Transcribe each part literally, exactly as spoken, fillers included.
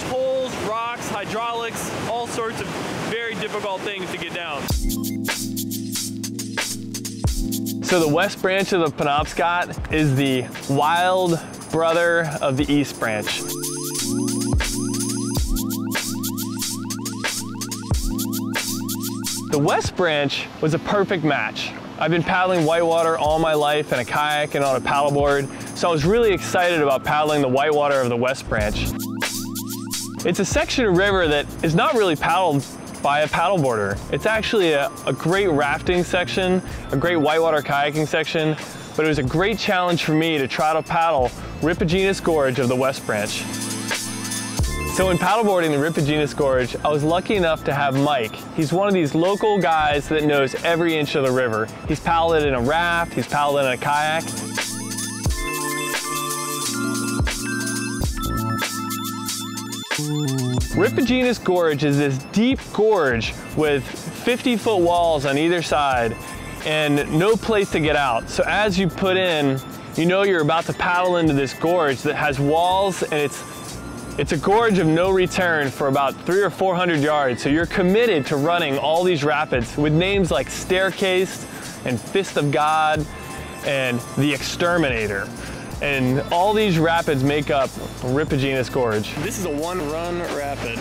There's holes, rocks, hydraulics, all sorts of very difficult things to get down. So the west branch of the Penobscot is the wild brother of the east branch. The west branch was a perfect match. I've been paddling whitewater all my life in a kayak and on a paddleboard, so I was really excited about paddling the whitewater of the west branch. It's a section of river that is not really paddled by a paddleboarder. It's actually a, a great rafting section, a great whitewater kayaking section, but it was a great challenge for me to try to paddle Ripogenus Gorge of the West Branch. So in paddleboarding the Ripogenus Gorge, I was lucky enough to have Mike. He's one of these local guys that knows every inch of the river. He's paddled in a raft, he's paddled in a kayak. Ripogenus Gorge is this deep gorge with fifty foot walls on either side and no place to get out. So as you put in, you know you're about to paddle into this gorge that has walls, and it's, it's a gorge of no return for about three or four hundred yards. So you're committed to running all these rapids with names like Staircase and Fist of God and the Exterminator. And all these rapids make up Ripogenus Gorge. This is a one-run rapid.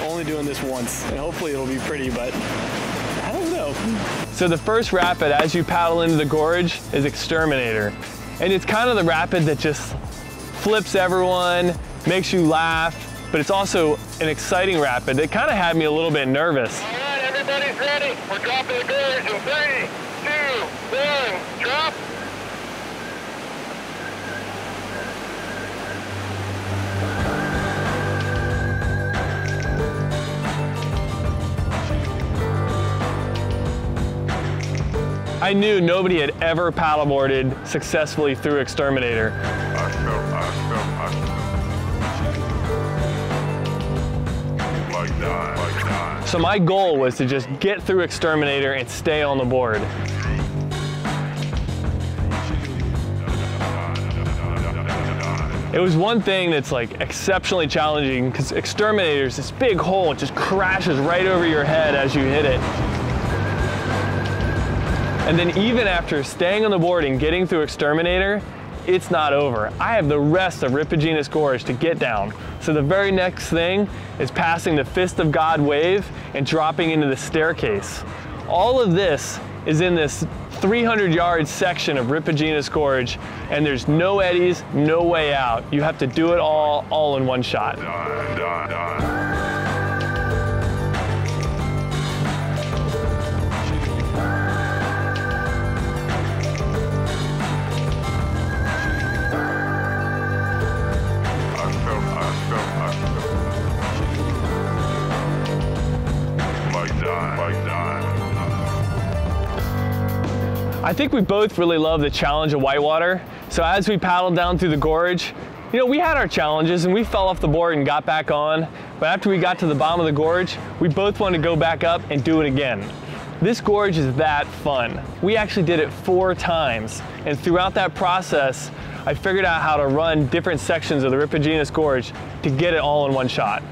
Only doing this once, and hopefully it'll be pretty, but I don't know. So the first rapid as you paddle into the gorge is Exterminator. And it's kind of the rapid that just flips everyone, makes you laugh, but it's also an exciting rapid that kind of had me a little bit nervous. All right, everybody's ready. We're dropping the gorge in three, two, one, drop. I knew nobody had ever paddleboarded successfully through Exterminator. So my goal was to just get through Exterminator and stay on the board. It was one thing that's like exceptionally challenging, because Exterminator is this big hole, it just crashes right over your head as you hit it. And then even after staying on the board and getting through Exterminator, it's not over. I have the rest of Ripogenus Gorge to get down. So the very next thing is passing the Fist of God wave and dropping into the Staircase. All of this is in this three hundred yard section of Ripogenus Gorge, and there's no eddies, no way out. You have to do it all, all in one shot. Done, done, done. I think we both really love the challenge of whitewater. So as we paddled down through the gorge, you know, we had our challenges and we fell off the board and got back on. But after we got to the bottom of the gorge, we both wanted to go back up and do it again. This gorge is that fun. We actually did it four times. And throughout that process, I figured out how to run different sections of the Ripogenus Gorge to get it all in one shot.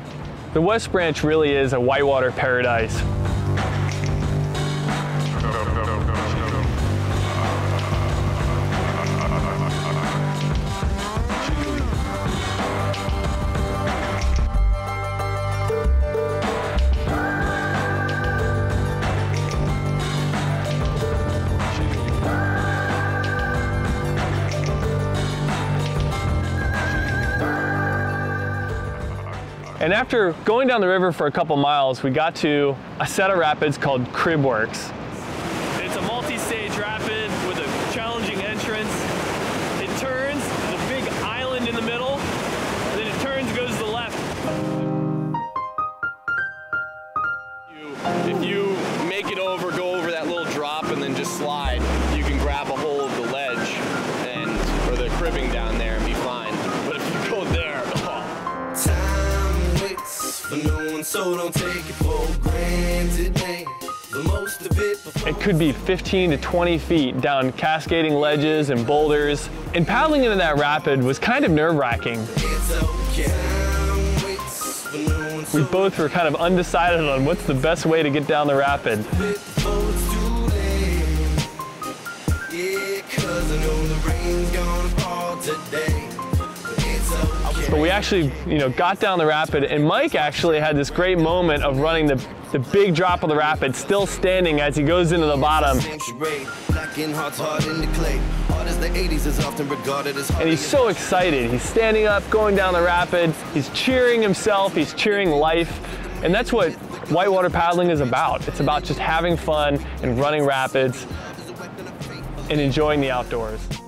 The West Branch really is a whitewater paradise. And after going down the river for a couple miles, we got to a set of rapids called Crib Works. It's a multi-stage rapid with a challenging entrance. It turns, the big island in the middle, and then it turns and goes to the left. If you make it over, go over that little drop and then just slide, you can grab a hold of the ledge and or the cribbing down there and be fine. But if you go there, oh. It could be fifteen to twenty feet down cascading ledges and boulders, and paddling into that rapid was kind of nerve-wracking. We both were kind of undecided on what's the best way to get down the rapid. But we actually, you know, got down the rapid, and Mike actually had this great moment of running the, the big drop of the rapid, still standing as he goes into the bottom. And he's so excited. He's standing up, going down the rapid. He's cheering himself. He's cheering life. And that's what whitewater paddling is about. It's about just having fun and running rapids and enjoying the outdoors.